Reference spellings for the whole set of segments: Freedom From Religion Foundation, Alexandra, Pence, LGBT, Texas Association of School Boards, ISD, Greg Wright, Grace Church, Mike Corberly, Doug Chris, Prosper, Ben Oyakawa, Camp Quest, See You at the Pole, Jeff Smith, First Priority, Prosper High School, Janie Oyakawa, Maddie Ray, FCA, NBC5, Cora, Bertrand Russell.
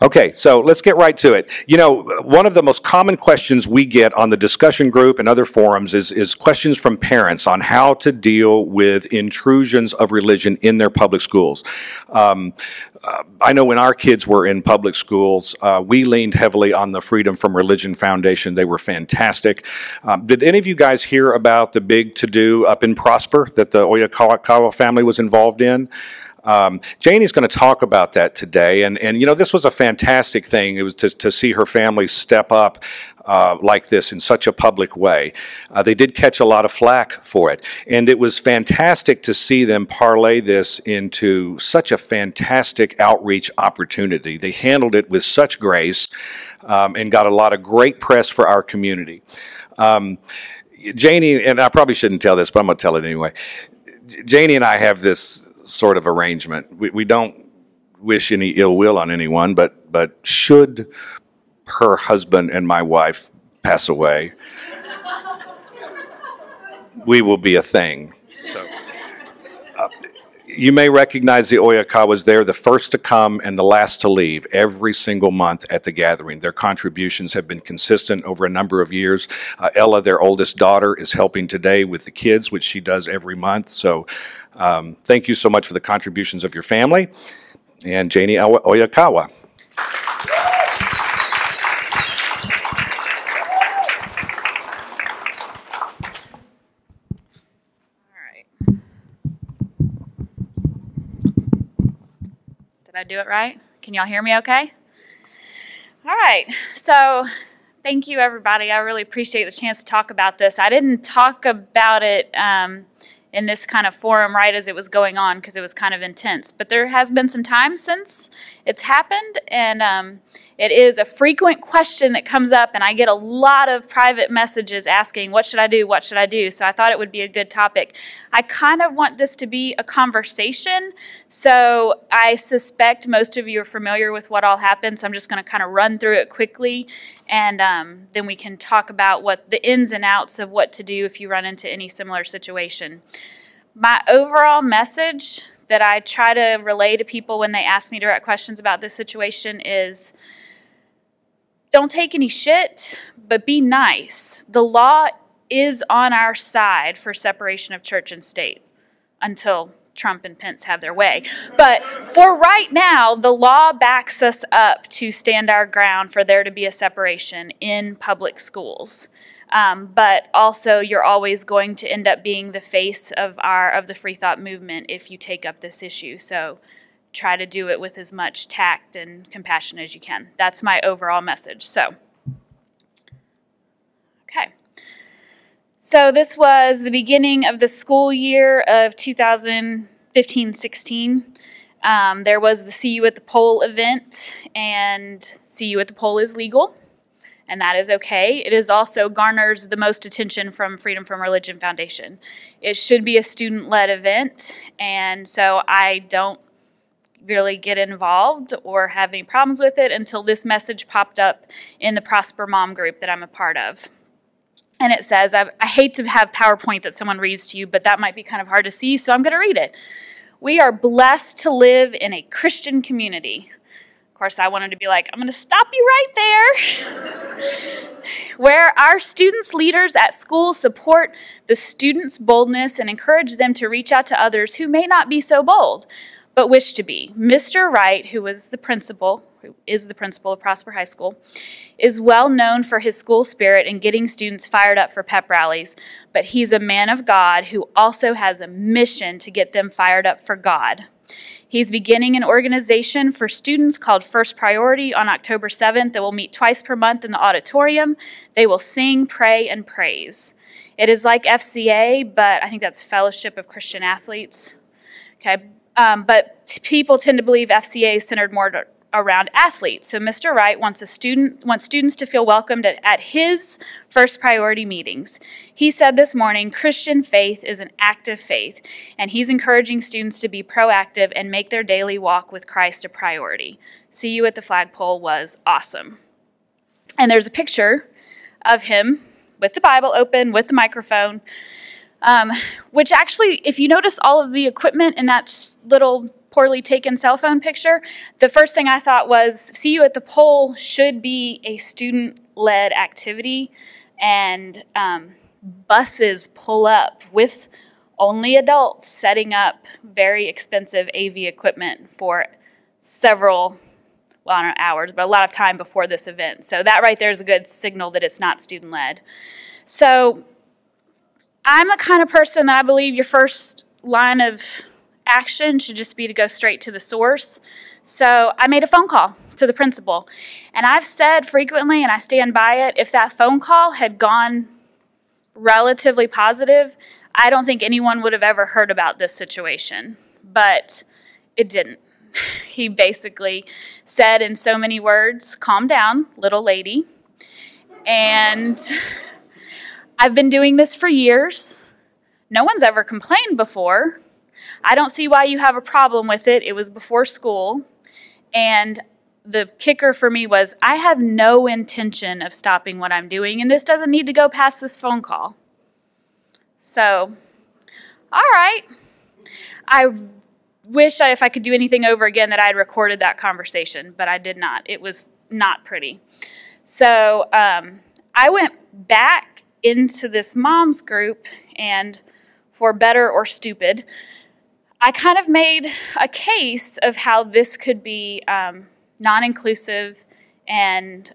Okay, so let's get right to it. You know, one of the most common questions we get on the discussion group and other forums is questions from parents on how to deal with intrusions of religion in their public schools. I know when our kids were in public schools, we leaned heavily on the Freedom From Religion Foundation. They were fantastic. Did any of you guys hear about the big to-do up in Prosper that the Oyakawa family was involved in? Janie's going to talk about that today, and you know, this was a fantastic thing. It was to see her family step up like this in such a public way. They did catch a lot of flack for it, and it was fantastic to see them parlay this into such a fantastic outreach opportunity. They handled it with such grace and got a lot of great press for our community. Janie, and I probably shouldn't tell this, but I'm going to tell it anyway. Janie and I have this sort of arrangement. We don't wish any ill will on anyone, but should her husband and my wife pass away, we will be a thing. So you may recognize the Oyakawas. They're the first to come and the last to leave every single month at the gathering. Their contributions have been consistent over a number of years. Ella, their oldest daughter, is helping today with the kids, which she does every month. So thank you so much for the contributions of your family, and Janie Oyakawa. Did I do it right? Can y'all hear me okay? All right. So thank you, everybody. I really appreciate the chance to talk about this. I didn't talk about it in this kind of forum right as it was going on because it was kind of intense. But there has been some time since it's happened, and it is a frequent question that comes up, and I get a lot of private messages asking, what should I do? What should I do? So I thought it would be a good topic. I kind of want this to be a conversation, so I suspect most of you are familiar with what all happened, so I'm just going to kind of run through it quickly, and then we can talk about what the ins and outs of what to do if you run into any similar situation. My overall message that I try to relay to people when they ask me direct questions about this situation is, don't take any shit, but be nice. The law is on our side for separation of church and state until Trump and Pence have their way. But for right now, the law backs us up to stand our ground for there to be a separation in public schools. But also, you're always going to end up being the face of the free thought movement if you take up this issue. So try to do it with as much tact and compassion as you can. That's my overall message. So, okay. So this was the beginning of the school year of 2015-16. There was the See You at the Pole event, and See You at the Pole is legal, and that is okay. It is also garners the most attention from Freedom From Religion Foundation. It should be a student-led event, and so I don't really get involved or have any problems with it until this message popped up in the Prosper Mom group that I'm a part of. And it says, I hate to have PowerPoint that someone reads to you, but that might be kind of hard to see, so I'm going to read it. We are blessed to live in a Christian community. Of course, I wanted to be like, I'm going to stop you right there. Where our students' leaders at school support the students' boldness and encourage them to reach out to others who may not be so bold, but wish to be. Mr. Wright, who is the principal of Prosper High School, is well known for his school spirit and getting students fired up for pep rallies, but he's a man of God who also has a mission to get them fired up for God. He's beginning an organization for students called First Priority on October 7th that will meet twice per month in the auditorium. They will sing, pray, and praise. It is like FCA, but I think that's Fellowship of Christian Athletes. Okay. But people tend to believe FCA is centered more around athletes. So Mr. Wright wants students to feel welcomed at his First Priority meetings. He said this morning, Christian faith is an active faith, and he's encouraging students to be proactive and make their daily walk with Christ a priority. See You at the Flagpole was awesome. And there's a picture of him with the Bible open, with the microphone, which actually, if you notice all of the equipment in that little poorly taken cell phone picture, the first thing I thought was See You at the Pole should be a student-led activity, and buses pull up with only adults setting up very expensive AV equipment for several, well, I don't know, hours, but a lot of time before this event. So that right there is a good signal that it's not student-led. So I'm the kind of person that I believe your first line of action should just be to go straight to the source. So I made a phone call to the principal. And I've said frequently, and I stand by it, if that phone call had gone relatively positive, I don't think anyone would have ever heard about this situation. But it didn't. He basically said in so many words, "Calm down, little lady." And I've been doing this for years. No one's ever complained before. I don't see why you have a problem with it. It was before school. And the kicker for me was I have no intention of stopping what I'm doing, and this doesn't need to go past this phone call. So, all right. I wish if I could do anything over again that I had recorded that conversation, but I did not. It was not pretty. So I went back into this mom's group, and for better or stupid, I kind of made a case of how this could be non-inclusive and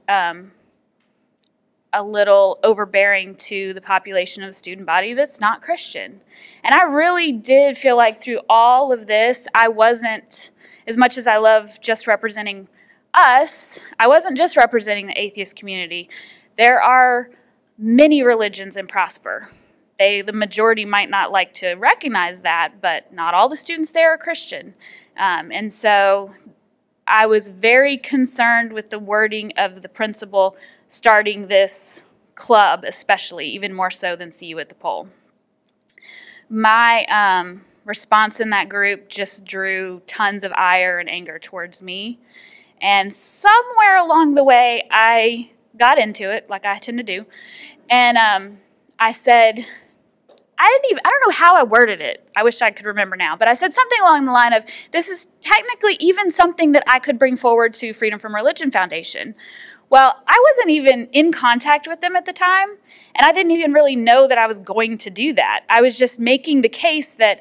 a little overbearing to the population of the student body that's not Christian. And I really did feel like through all of this, I wasn't, as much as I love just representing us, I wasn't just representing the atheist community. There are many religions in Prosper. The majority might not like to recognize that, but not all the students there are Christian. And so I was very concerned with the wording of the principal starting this club, especially, even more so than See You at the Pole. My response in that group just drew tons of ire and anger towards me. And somewhere along the way, I got into it, like I tend to do, and I said, I don't know how I worded it. I wish I could remember now, but I said something along the line of, this is technically even something that I could bring forward to Freedom From Religion Foundation. Well, I wasn't even in contact with them at the time, and I didn't even really know that I was going to do that. I was just making the case that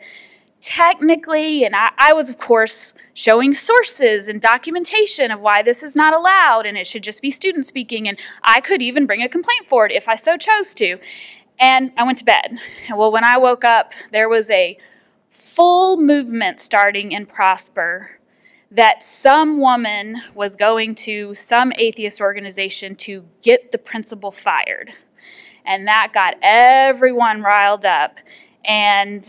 technically, and I was, of course, showing sources and documentation of why this is not allowed and it should just be student speaking, and I could even bring a complaint forward if I so chose to. And I went to bed. Well, when I woke up, there was a full movement starting in Prosper that some woman was going to some atheist organization to get the principal fired. And that got everyone riled up, and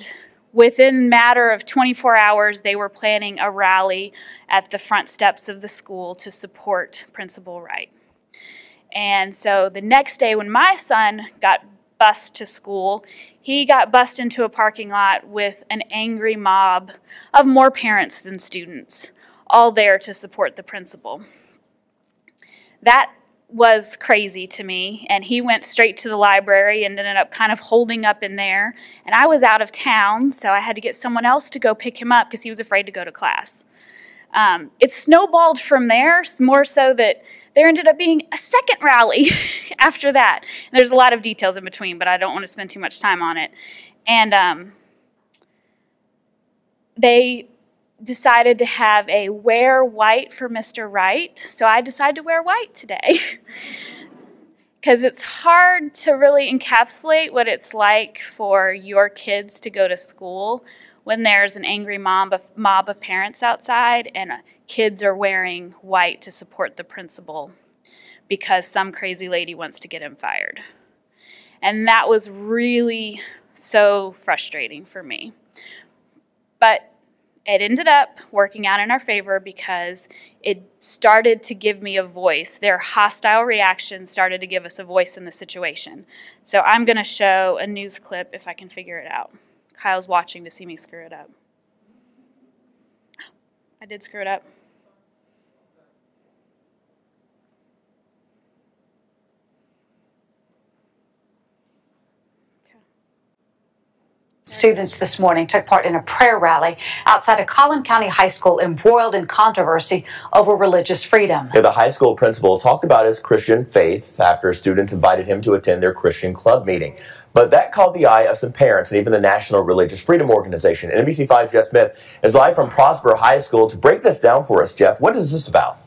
within a matter of 24 hours, they were planning a rally at the front steps of the school to support Principal Wright. And so the next day when my son got bused to school, he got bused into a parking lot with an angry mob of more parents than students, all there to support the principal. That was crazy to me, and he went straight to the library and ended up kind of holding up in there, and I was out of town, so I had to get someone else to go pick him up because he was afraid to go to class. It snowballed from there, more so that there ended up being a second rally after that. And there's a lot of details in between, but I don't want to spend too much time on it. And they decided to have a wear white for Mr. Wright, so I decided to wear white today because it's hard to really encapsulate what it's like for your kids to go to school when there's an angry mob of parents outside and kids are wearing white to support the principal because some crazy lady wants to get him fired. And that was really so frustrating for me. But it ended up working out in our favor because it started to give me a voice. Their hostile reaction started to give us a voice in the situation. So I'm going to show a news clip if I can figure it out. Kyle's watching to see me screw it up. I did screw it up. students this morning took part in a prayer rally outside of Collin County High School embroiled in controversy over religious freedom. The high school principal talked about his Christian faith after students invited him to attend their Christian club meeting. But that caught the eye of some parents and even the National Religious Freedom Organization. NBC5's Jeff Smith is live from Prosper High School to break this down for us. Jeff, what is this about?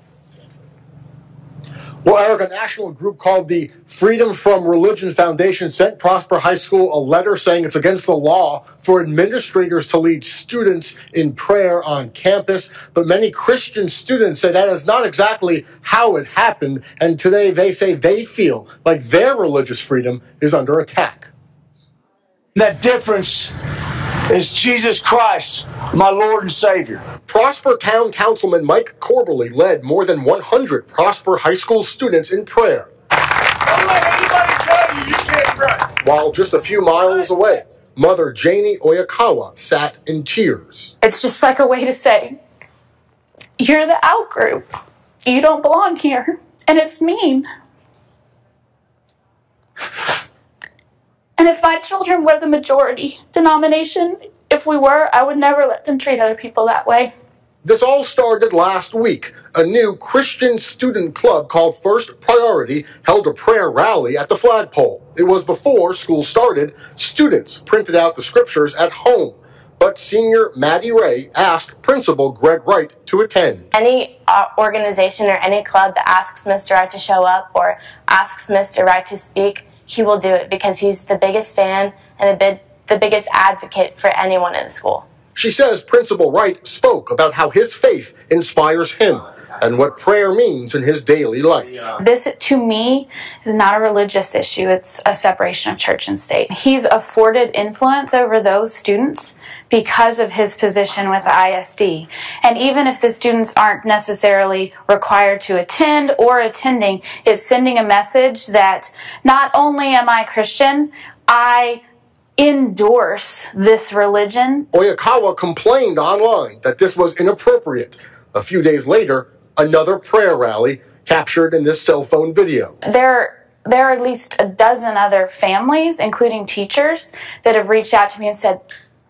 Well, Eric, a national group called the Freedom From Religion Foundation sent Prosper High School a letter saying it's against the law for administrators to lead students in prayer on campus. But many Christian students say that is not exactly how it happened. And today they say they feel like their religious freedom is under attack. That difference is Jesus Christ, my Lord and Savior. Prosper Town Councilman Mike Corberly led more than 100 Prosper High School students in prayer. Don't let anybody tell you you can't pray. While just a few miles away, Mother Janie Oyakawa sat in tears. It's just like a way to say, you're the out group. You don't belong here. And it's mean. And if my children were the majority denomination, if we were, I would never let them treat other people that way. This all started last week. A new Christian student club called First Priority held a prayer rally at the flagpole. It was before school started. Students printed out the scriptures at home. But senior Maddie Ray asked Principal Greg Wright to attend. Any organization or any club that asks Mr. Wright to show up or asks Mr. Wright to speak, he will do it because he's the biggest fan and the biggest advocate for anyone in the school. She says Principal Wright spoke about how his faith inspires him and what prayer means in his daily life. This, to me, is not a religious issue. It's a separation of church and state. He's afforded influence over those students because of his position with ISD. And even if the students aren't necessarily required to attend or attending, it's sending a message that not only am I Christian, I endorse this religion. Oyakawa complained online that this was inappropriate. A few days later, another prayer rally captured in this cell phone video. There are at least a dozen other families, including teachers, that have reached out to me and said,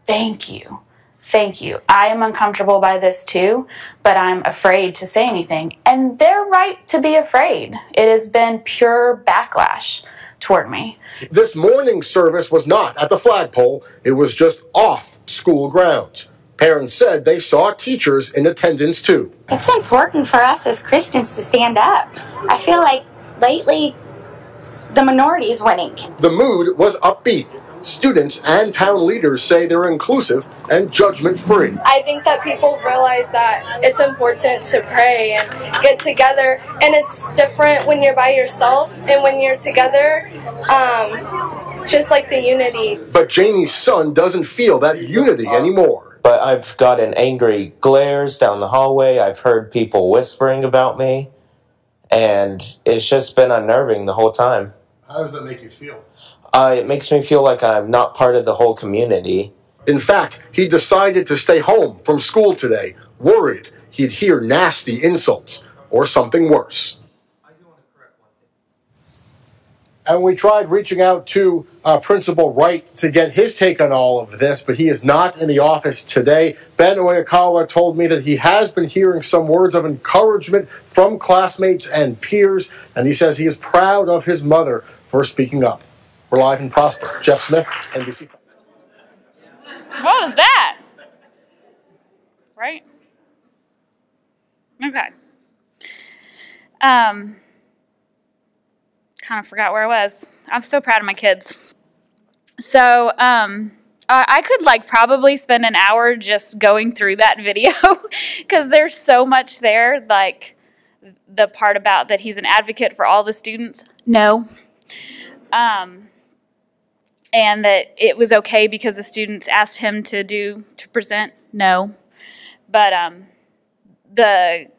thank you. Thank you. I am uncomfortable by this too, but I'm afraid to say anything. And they're right to be afraid. It has been pure backlash toward me. This morning's service was not at the flagpole. It was just off school grounds. Parents said they saw teachers in attendance too. It's important for us as Christians to stand up. I feel like lately the minority is winning. The mood was upbeat. Students and town leaders say they're inclusive and judgment-free. I think that people realize that it's important to pray and get together, and it's different when you're by yourself and when you're together. Just like the unity. But Janie's son doesn't feel that unity anymore. But I've gotten angry glares down the hallway. I've heard people whispering about me. And it's just been unnerving the whole time. How does that make you feel? It makes me feel like I'm not part of the whole community. In fact, he decided to stay home from school today, worried he'd hear nasty insults or something worse. I do want to correct one thing. And we tried reaching out to Principal Wright to get his take on all of this, but he is not in the office today. Ben Oyakawa told me that he has been hearing some words of encouragement from classmates and peers, and he says he is proud of his mother for speaking up. We're live in Prosper. Jeff Smith, NBC5. What was that? Right? Okay. Kind of forgot where I was. I'm so proud of my kids. So I could like probably spend an hour just going through that video because there's so much there, like the part about that he's an advocate for all the students. No. And that it was okay because the students asked him to present. No. But the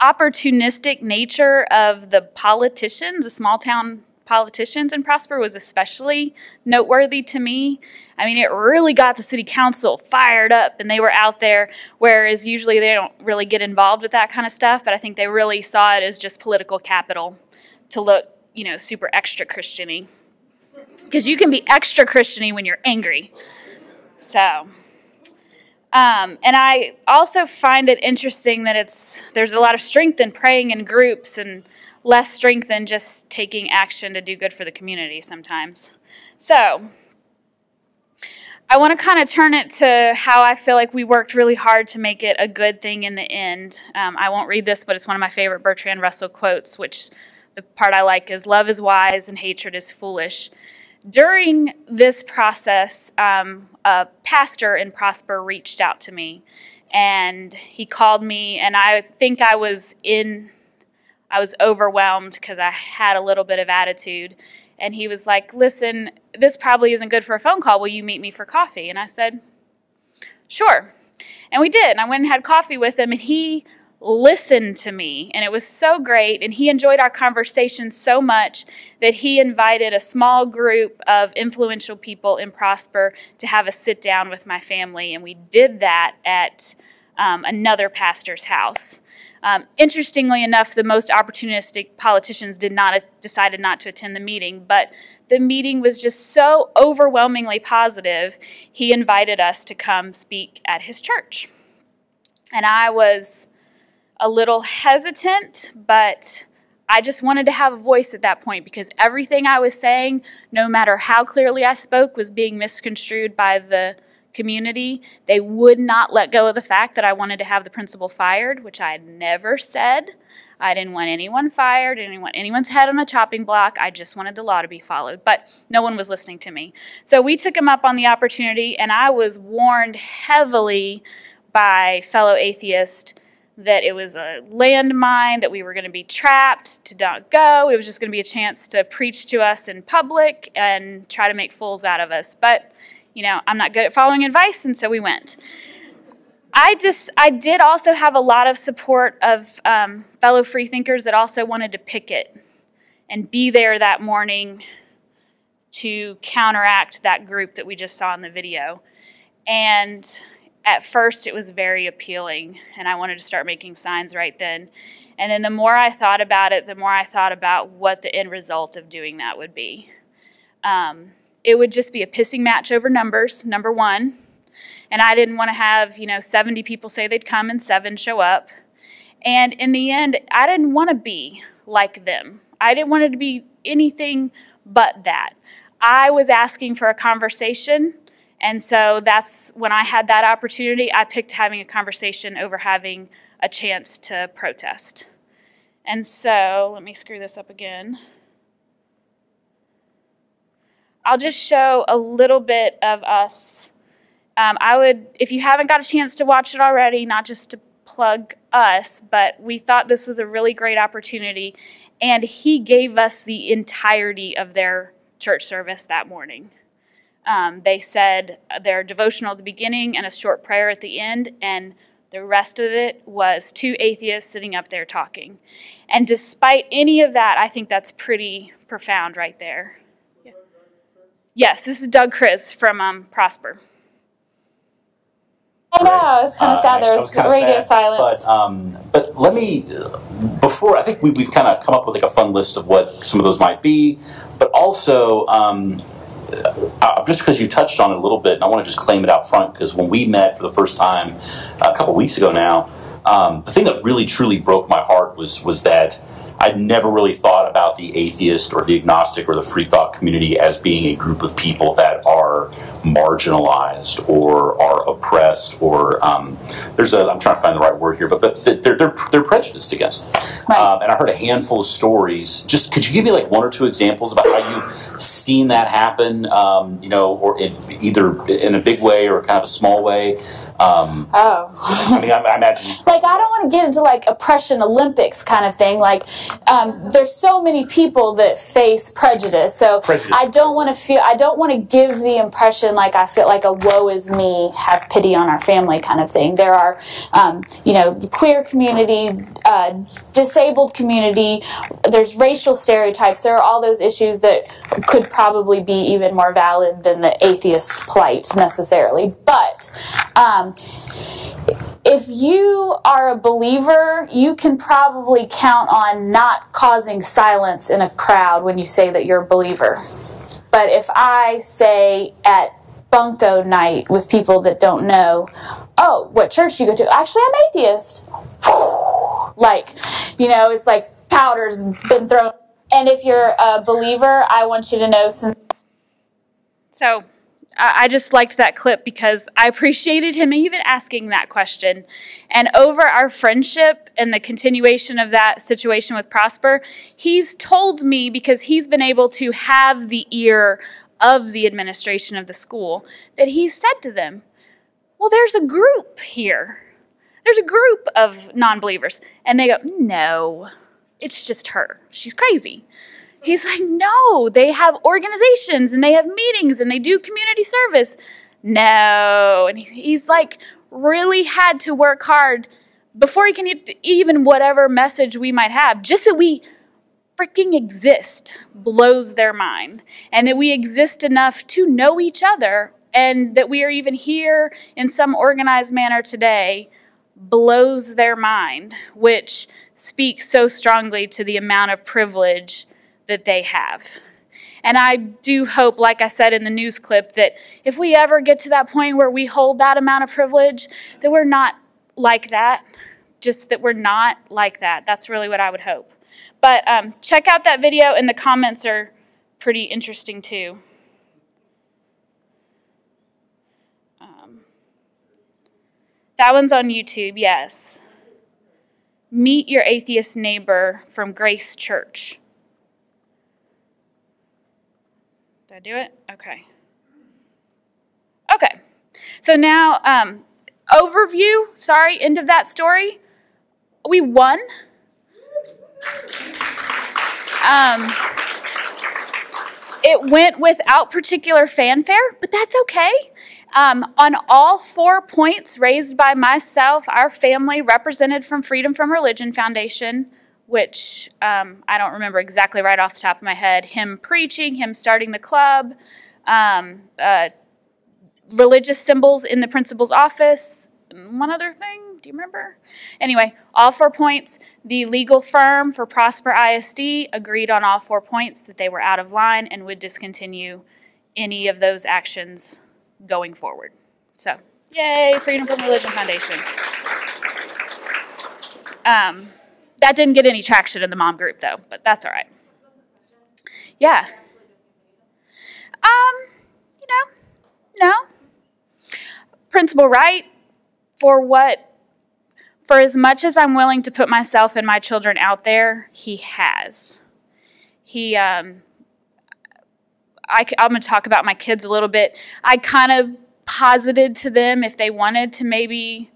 opportunistic nature of the politicians, the small town politicians in Prosper was especially noteworthy to me. I mean, it really got the city council fired up and they were out there, whereas usually they don't really get involved with that kind of stuff, but I think they really saw it as just political capital to look, you know, super extra Christian-y. because you can be extra Christian-y when you're angry. So... and I also find it interesting that there's a lot of strength in praying in groups and less strength in just taking action to do good for the community sometimes. So I want to kind of turn it to how I feel like we worked really hard to make it a good thing in the end. I won't read this, but it's one of my favorite Bertrand Russell quotes, which the part I like is, "Love is wise and hatred is foolish." During this process, a pastor in Prosper reached out to me, and he called me, and I think I was overwhelmed because I had a little bit of attitude, and he was like, "Listen, this probably isn't good for a phone call. Will you meet me for coffee?" And I said, "Sure." And we did, and I went and had coffee with him, and he listened to me, and it was so great, and he enjoyed our conversation so much that he invited a small group of influential people in Prosper to have a sit down with my family, and we did that at another pastor's house. Interestingly enough, the most opportunistic politicians decided not to attend the meeting, but the meeting was just so overwhelmingly positive, he invited us to come speak at his church. And I was a little hesitant, but I just wanted to have a voice at that point because everything I was saying, no matter how clearly I spoke, was being misconstrued by the community. They would not let go of the fact that I wanted to have the principal fired, which I had never said. I didn't want anyone fired. I didn't want anyone's head on a chopping block. I just wanted the law to be followed, but no one was listening to me. So we took him up on the opportunity, and I was warned heavily by fellow atheists that it was a landmine, that we were going to be trapped, to not go. It was just going to be a chance to preach to us in public and try to make fools out of us. But, you know, I'm not good at following advice, and so we went. I did also have a lot of support of fellow freethinkers that also wanted to picket and be there that morning to counteract that group that we just saw in the video. And at first, it was very appealing, and I wanted to start making signs right then. And then the more I thought about it, the more I thought about what the end result of doing that would be. It would just be a pissing match over numbers, number one. And I didn't want to have, you know, 70 people say they'd come and 7 show up. And in the end, I didn't want to be like them. I didn't want it to be anything but that. I was asking for a conversation. And so that's when I had that opportunity, I picked having a conversation over having a chance to protest. And so, let me screw this up again. I'll just show a little bit of us. If you haven't got a chance to watch it already, not just to plug us, but we thought this was a really great opportunity, and he gave us the entirety of their church service that morning. They said their devotional at the beginning and a short prayer at the end, and the rest of it was 2 atheists sitting up there talking. And despite any of that, I think that's pretty profound right there. Yeah. Yes, this is Doug Chris from Prosper. I know, it was kind of sad. There was radio silence. But let me, before, I think we've kind of come up with like a fun list of what some of those might be, but also... just because you touched on it a little bit, and I want to just claim it out front, because when we met for the first time a couple weeks ago now, the thing that really truly broke my heart was that I'd never really thought about the atheist or the agnostic or the free thought community as being a group of people that are marginalized or are oppressed or I'm trying to find the right word here, but they're prejudiced against. Right. And I heard a handful of stories. Just could you give me like 1 or 2 examples about how you've seen that happen? You know, or either in a big way or kind of a small way. I mean, I imagine. Like, I don't want to get into like oppression Olympics kind of thing. Like, there's so many people that face prejudice. So I don't want to give the impression like I feel like a woe is me, have pity on our family kind of thing. There are, you know, the queer community, disabled community. There's racial stereotypes. There are all those issues that could probably be even more valid than the atheist plight necessarily. But, if you are a believer, you can probably count on not causing silence in a crowd when you say that you're a believer. But if I say at bunko night with people that don't know, oh, what church you go to? Actually, I'm atheist. Like, you know, it's like powder's been thrown. And if you're a believer, I want you to know some. So I just liked that clip because I appreciated him even asking that question. And over our friendship and the continuation of that situation with Prosper, he's told me, because he's been able to have the ear of the administration of the school, that he said to them, well, there's a group here. There's a group of non-believers. And they go, no, it's just her. She's crazy. He's like, no, they have organizations and they have meetings and they do community service. No. And he's like, really had to work hard before he can even whatever message we might have, just that we freaking exist blows their mind, and that we exist enough to know each other, and that we are even here in some organized manner today blows their mind, which speaks so strongly to the amount of privilege that they have. And I do hope, like I said in the news clip, that if we ever get to that point where we hold that amount of privilege, that we're not like that, just that we're not like that. That's really what I would hope. But check out that video, and the comments are pretty interesting too. That one's on YouTube, yes. Meet your atheist neighbor from Grace Church. Did I do it? Okay. Okay. So now, overview, sorry, end of that story. We won. It went without particular fanfare, but that's okay. On all 4 points raised by myself, our family represented from Freedom From Religion Foundation, which I don't remember exactly right off the top of my head, him preaching, him starting the club, religious symbols in the principal's office, one other thing. Do you remember? Anyway, all 4 points. The legal firm for Prosper ISD agreed on all 4 points that they were out of line and would discontinue any of those actions going forward. So, yay, Freedom From Religion Foundation. That didn't get any traction in the mom group, though, but that's all right. Yeah. You know, no. Principal Wright, for what? For as much as I'm willing to put myself and my children out there, he has. He, I'm going to talk about my kids a little bit. I kind of posited to them if they wanted to maybe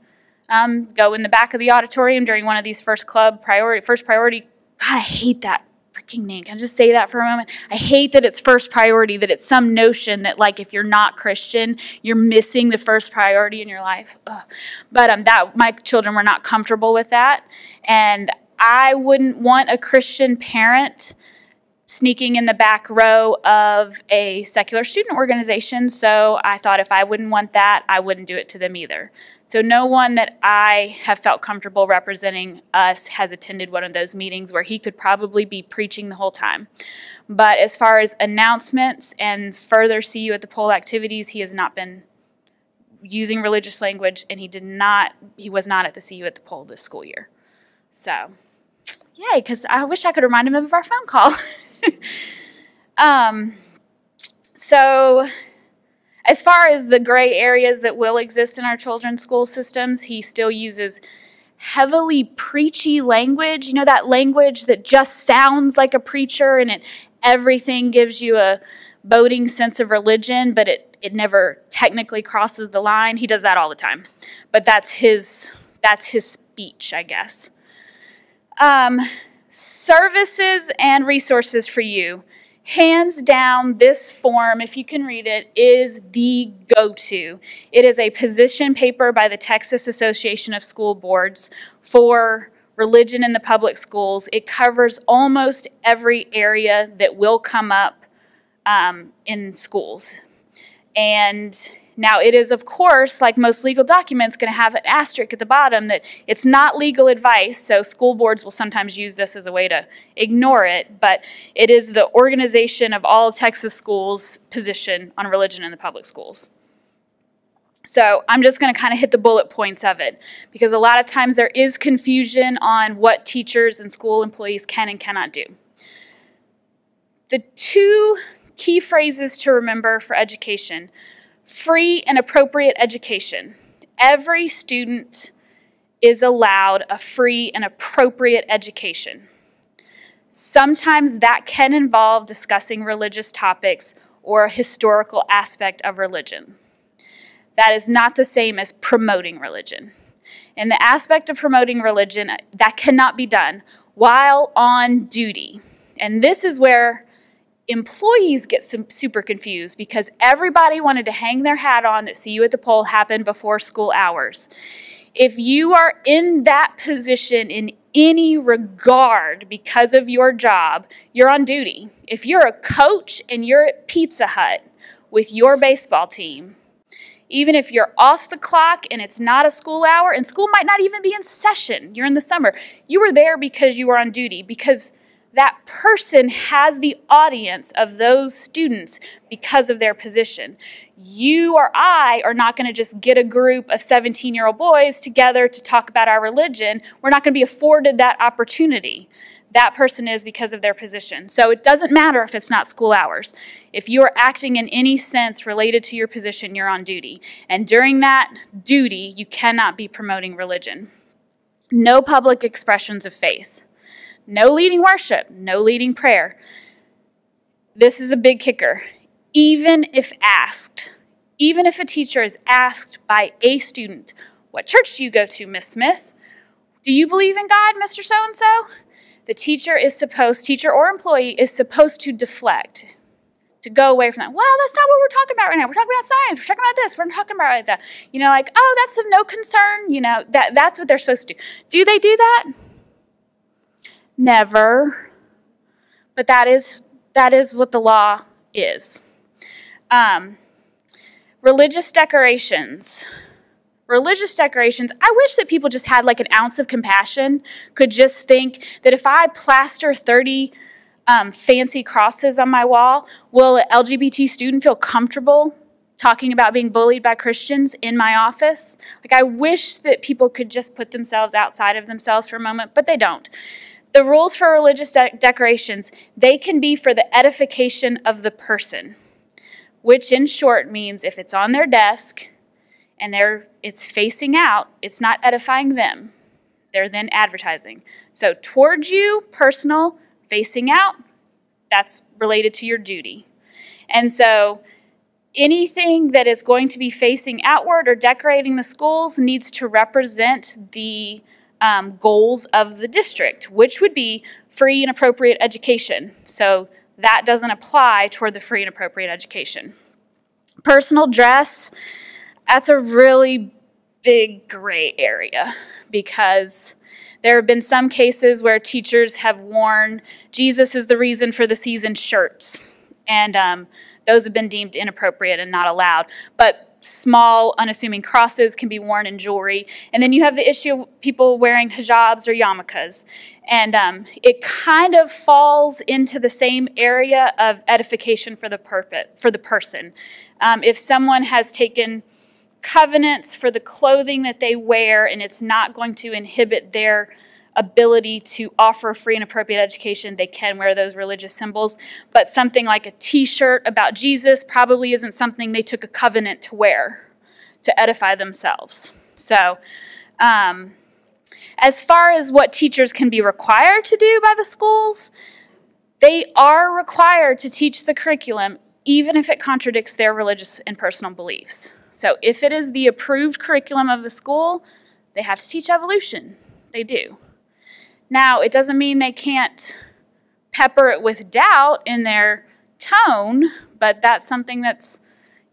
go in the back of the auditorium during one of these First Priority. God, I hate that freaking name. Can I just say that for a moment? I hate that it's First Priority, that it's some notion that, like, if you're not Christian, you're missing the first priority in your life. Ugh. But that my children were not comfortable with that, and I wouldn't want a Christian parent sneaking in the back row of a secular student organization, so I thought if I wouldn't want that, I wouldn't do it to them either. So no one that I have felt comfortable representing us has attended one of those meetings where he could probably be preaching the whole time. But as far as announcements and further See You at the Pole activities, he has not been using religious language, and he was not at the See You at the Pole this school year. So, yay, because I wish I could remind him of our phone call. So as far as the gray areas that will exist in our children's school systems, he still uses heavily preachy language, you know, that language that just sounds like a preacher, and everything gives you a boding sense of religion, but it never technically crosses the line. He does that all the time, but that's his speech, I guess. Services and resources for you. Hands down, this form, if you can read it, is the go-to. It is a position paper by the Texas Association of School Boards for religion in the public schools. It covers almost every area that will come up in schools. And now it is, of course, like most legal documents, going to have an asterisk at the bottom that it's not legal advice, so school boards will sometimes use this as a way to ignore it, but it is the organization of all of Texas schools' position on religion in the public schools. So I'm just going to kind of hit the bullet points of it, because a lot of times there is confusion on what teachers and school employees can and cannot do. The two key phrases to remember for education: free and appropriate education. Every student is allowed a free and appropriate education. Sometimes that can involve discussing religious topics or a historical aspect of religion. That is not the same as promoting religion. In the aspect of promoting religion, that cannot be done while on duty. And this is where employees get super confused, because everybody wanted to hang their hat on that See You at the Pole happened before school hours. If you are in that position in any regard because of your job, you're on duty. If you're a coach and you're at Pizza Hut with your baseball team, even if you're off the clock and it's not a school hour, and school might not even be in session, you're in the summer, you were there because you were on duty, because that person has the audience of those students because of their position. You or I are not going to just get a group of 17-year-old boys together to talk about our religion. We're not going to be afforded that opportunity. That person is because of their position. So it doesn't matter if it's not school hours. If you are acting in any sense related to your position, you're on duty. And during that duty, you cannot be promoting religion. No public expressions of faith. No leading worship. No leading prayer. This is a big kicker. Even if asked, even if a teacher is asked by a student, "What church do you go to, Miss Smith? Do you believe in God, Mr. So-and-so?" The teacher or employee is supposed to deflect, to go away from that. Well, that's not what we're talking about right now. We're talking about science. We're talking about this. We're talking about that. You know, like, oh, that's of no concern. You know, that's what they're supposed to do. Do they do that? Never. But that is what the law is. Religious decorations. Religious decorations, I wish that people just had like an ounce of compassion, could just think that if I plaster 30 fancy crosses on my wall, will an LGBT student feel comfortable talking about being bullied by Christians in my office? Like, I wish that people could just put themselves outside of themselves for a moment, but they don't. The rules for religious decorations, they can be for the edification of the person, which in short means if it's on their desk and it's facing out, it's not edifying them. They're then advertising. So towards you, personal, facing out, that's related to your duty. And so anything that is going to be facing outward or decorating the schools needs to represent the goals of the district, which would be free and appropriate education. So that doesn't apply toward the free and appropriate education. Personal dress, that's a really big gray area, because there have been some cases where teachers have worn "Jesus is the reason for the season" shirts, and those have been deemed inappropriate and not allowed. But small, unassuming crosses can be worn in jewelry. And then you have the issue of people wearing hijabs or yarmulkes. And it kind of falls into the same area of edification for the person. If someone has taken covenants for the clothing that they wear, and it's not going to inhibit their ability to offer free and appropriate education, they can wear those religious symbols. But something like a t-shirt about Jesus probably isn't something they took a covenant to wear to edify themselves. So as far as what teachers can be required to do by the schools, they are required to teach the curriculum even if it contradicts their religious and personal beliefs. So if it is the approved curriculum of the school, they have to teach evolution. They do. Now, it doesn't mean they can't pepper it with doubt in their tone, but that's something that's,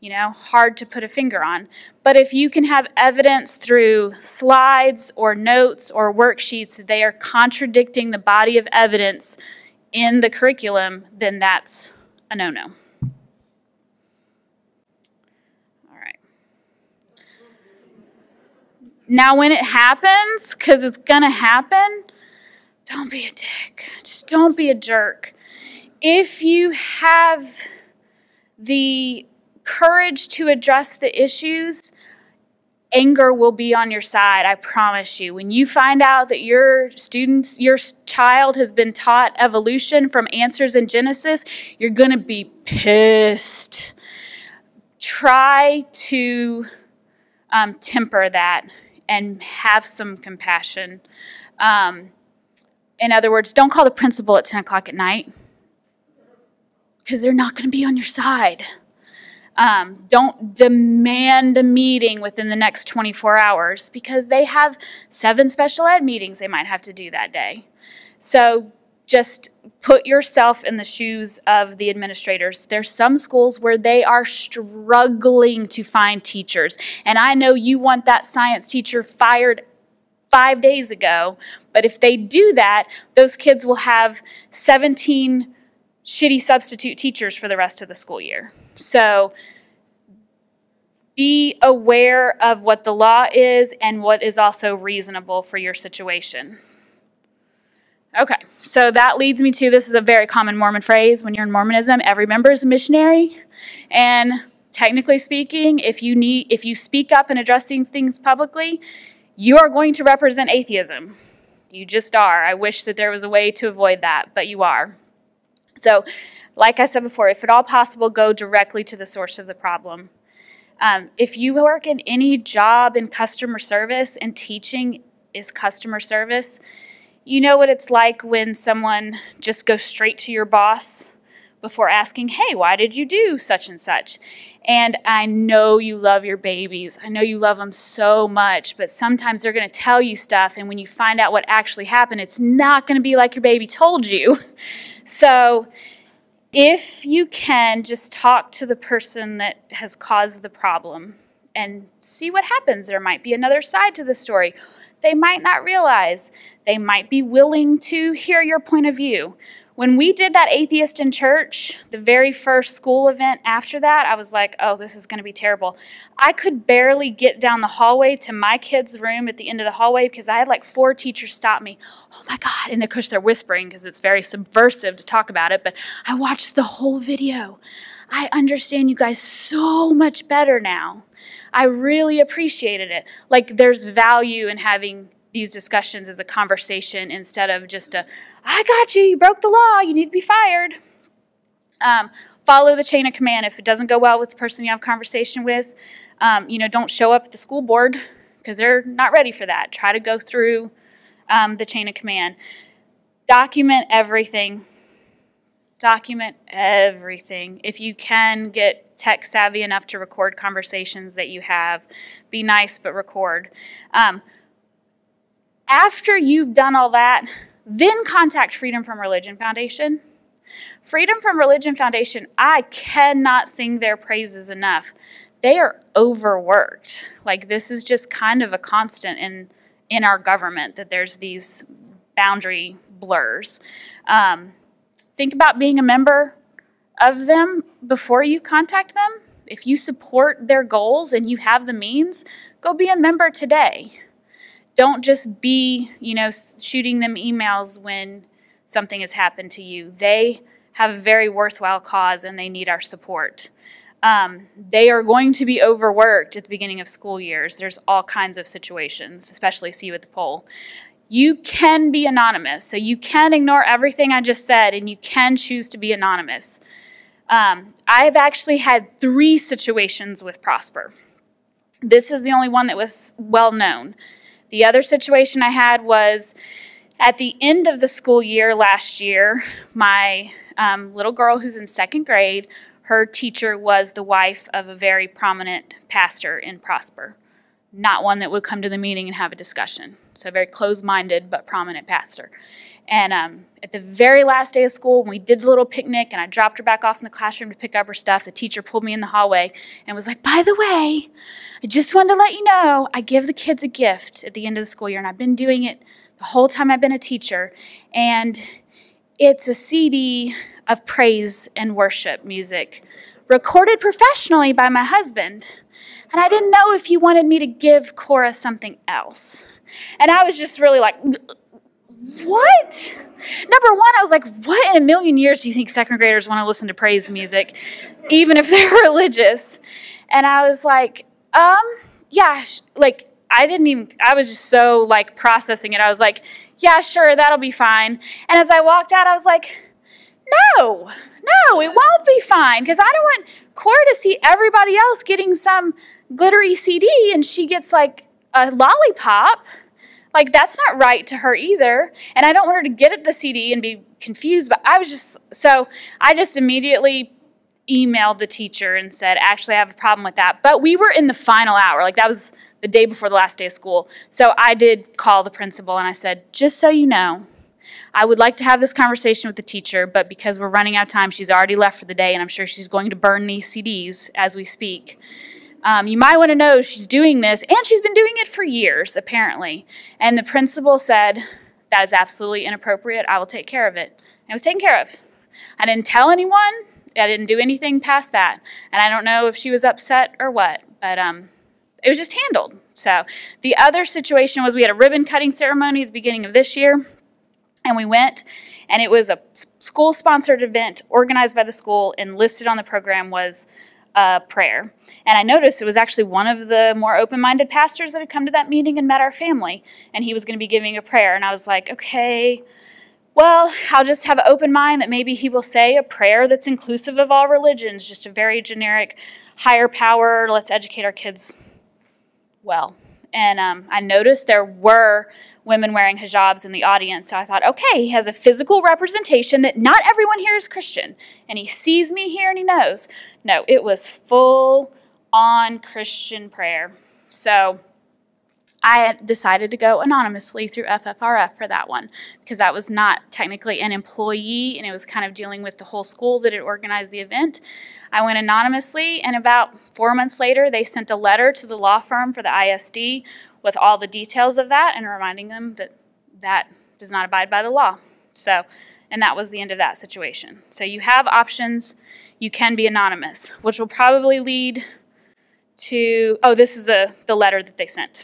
you know, hard to put a finger on. But if you can have evidence through slides or notes or worksheets that they are contradicting the body of evidence in the curriculum, then that's a no-no. Now when it happens, because it's going to happen, don't be a dick. Just don't be a jerk. If you have the courage to address the issues, anger will be on your side, I promise you. When you find out that your child has been taught evolution from Answers in Genesis, you're going to be pissed. Try to temper that and have some compassion. In other words, don't call the principal at 10 o'clock at night, because they're not going to be on your side. Don't demand a meeting within the next 24 hours, because they have 7 special ed meetings they might have to do that day. So just put yourself in the shoes of the administrators. There's some schools where they are struggling to find teachers. And I know you want that science teacher fired 5 days ago, but if they do that, those kids will have 17 shitty substitute teachers for the rest of the school year. So be aware of what the law is and what is also reasonable for your situation. Okay, so that leads me to, this is a very common Mormon phrase. When you're in Mormonism, every member is a missionary. And technically speaking, if you speak up and address these things publicly, you are going to represent atheism. You just are. I wish that there was a way to avoid that, but you are. So, like I said before, if at all possible, go directly to the source of the problem. If you work in any job in customer service, and teaching is customer service, you know what it's like when someone just goes straight to your boss before asking, hey, why did you do such and such? And I know you love your babies. I know you love them so much, but sometimes they're going to tell you stuff, and when you find out what actually happened, it's not going to be like your baby told you. So if you can, just talk to the person that has caused the problem and see what happens. There might be another side to the story. They might not realize. They might be willing to hear your point of view. When we did that Atheist in Church, the very first school event after that, I was like, oh, this is going to be terrible. I could barely get down the hallway to my kid's room at the end of the hallway because I had like 4 teachers stop me. Oh, my God. And of course, they're whispering because it's very subversive to talk about it. But I watched the whole video. I understand you guys so much better now. I really appreciated it. Like, there's value in having these discussions as a conversation instead of just a, I got you, you broke the law, you need to be fired. Follow the chain of command. If it doesn't go well with the person you have a conversation with, you know, don't show up at the school board because they're not ready for that. Try to go through the chain of command. Document everything. Document everything. If you can, get tech savvy enough to record conversations that you have. Be nice, but record. After you've done all that, then contact Freedom From Religion Foundation. Freedom From Religion Foundation, I cannot sing their praises enough. They are overworked. Like, this is just kind of a constant in our government, that there's these boundary blurs. Think about being a member of them before you contact them. If you support their goals and you have the means, go be a member today. Don't just be, you know, shooting them emails when something has happened to you. They have a very worthwhile cause and they need our support. They are going to be overworked at the beginning of school years. There's all kinds of situations, especially See You at the Pole. You can be anonymous. So you can ignore everything I just said and you can choose to be anonymous. I've actually had 3 situations with Prosper. This is the only one that was well known. The other situation I had was at the end of the school year last year, my little girl who's in 2nd grade, her teacher was the wife of a very prominent pastor in Prosper, not one that would come to the meeting and have a discussion. So very closed-minded but prominent pastor. And at the very last day of school, when we did the little picnic and I dropped her back off in the classroom to pick up her stuff, the teacher pulled me in the hallway and was like, by the way, I just wanted to let you know I give the kids a gift at the end of the school year, and I've been doing it the whole time I've been a teacher. And it's a CD of praise and worship music recorded professionally by my husband. And I didn't know if you wanted me to give Cora something else. And I was just really like, what? Number one, I was like, what in a million years do you think second graders want to listen to praise music, even if they're religious? And I was like, yeah, like, I didn't even, I was just so, like, processing it. I was like, yeah, sure, that'll be fine. And as I walked out, I was like, no, it won't be fine, because I don't want Cora to see everybody else getting some glittery CD and she gets, like, a lollipop. Like, that's not right to her either. And I don't want her to get at the CD and be confused. But I was just, so I just immediately emailed the teacher and said, actually, I have a problem with that. But we were in the final hour. Like, that was the day before the last day of school. So I did call the principal and I said, just so you know, I would like to have this conversation with the teacher, but because we're running out of time, she's already left for the day, and I'm sure she's going to burn these CDs as we speak. You might want to know she's doing this, and she's been doing it for years, apparently. And the principal said, that is absolutely inappropriate. I will take care of it. And it was taken care of. I didn't tell anyone. I didn't do anything past that. And I don't know if she was upset or what, but it was just handled. So the other situation was we had a ribbon-cutting ceremony at the beginning of this year, and we went, and it was a school-sponsored event organized by the school, and listed on the program was prayer. And I noticed it was actually one of the more open-minded pastors that had come to that meeting and met our family, and he was going to be giving a prayer. And I was like, okay, well, I'll just have an open mind that maybe he will say a prayer that's inclusive of all religions, just a very generic higher power, let's educate our kids well. And I noticed there were women wearing hijabs in the audience, so I thought, okay, he has a physical representation that not everyone here is Christian, and he sees me here and he knows. No, it was full-on Christian prayer. So I had decided to go anonymously through FFRF for that one, because that was not technically an employee, and it was kind of dealing with the whole school that had organized the event. I went anonymously, and about 4 months later, they sent a letter to the law firm for the ISD with all the details of that and reminding them that that does not abide by the law. So, and that was the end of that situation. So you have options. You can be anonymous, which will probably lead to, oh, this is the letter that they sent.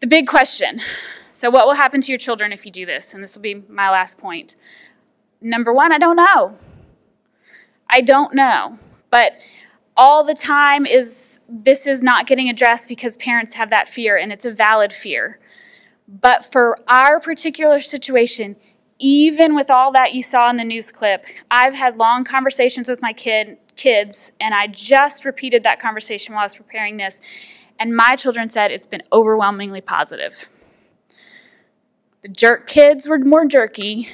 The big question, so what will happen to your children if you do this? And this will be my last point. Number one, I don't know. I don't know. But all the time this is not getting addressed because parents have that fear, and it's a valid fear. But for our particular situation, even with all that you saw in the news clip, I've had long conversations with my kids, and I just repeated that conversation while I was preparing this. And my children said it's been overwhelmingly positive. The jerk kids were more jerky,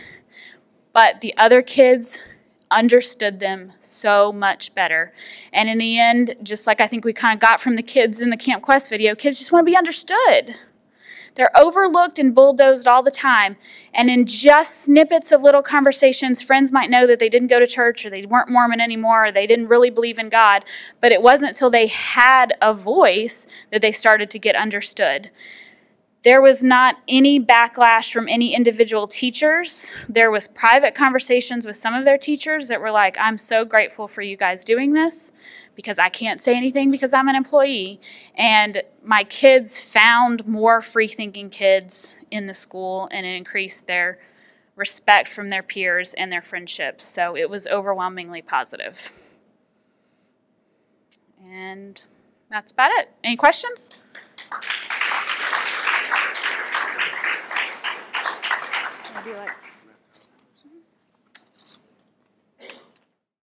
but the other kids understood them so much better. And in the end, just like I think we kind of got from the kids in the Camp Quest video, kids just want to be understood. They're overlooked and bulldozed all the time. And in just snippets of little conversations, friends might know that they didn't go to church, or they weren't Mormon anymore, or they didn't really believe in God. But it wasn't until they had a voice that they started to get understood. There was not any backlash from any individual teachers. There was private conversations with some of their teachers that were like, I'm so grateful for you guys doing this, because I can't say anything because I'm an employee. And my kids found more free-thinking kids in the school, and it increased their respect from their peers and their friendships. So it was overwhelmingly positive. And that's about it. Any questions? I'd be like